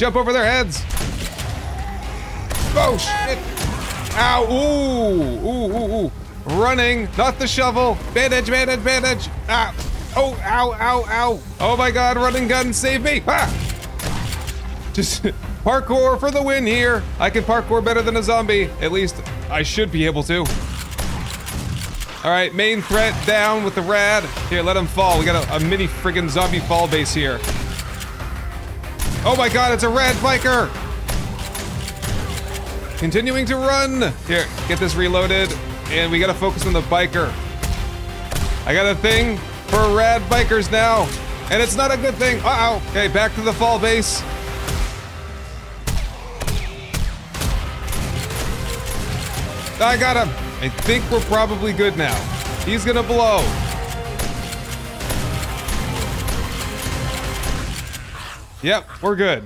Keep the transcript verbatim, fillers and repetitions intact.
Jump over their heads. Oh, shit. Ow. Ooh. Ooh, ooh, ooh. Running. Not the shovel. Bandage, bandage, bandage. Ah. Oh, ow, ow, ow. Oh, my God. Running gun. Save me. Ah. Just parkour for the win here. I can parkour better than a zombie. At least I should be able to. All right. Main threat down with the rad. Here, let him fall. We got a, a mini friggin' zombie fall base here. Oh, my God. It's a rad biker. Continuing to run. Here, get this reloaded. And we got to focus on the biker. I got a thing for rad bikers now. And it's not a good thing. Uh-oh. Okay, back to the fall base. I got him. I think we're probably good now. He's going to blow. Yep, we're good.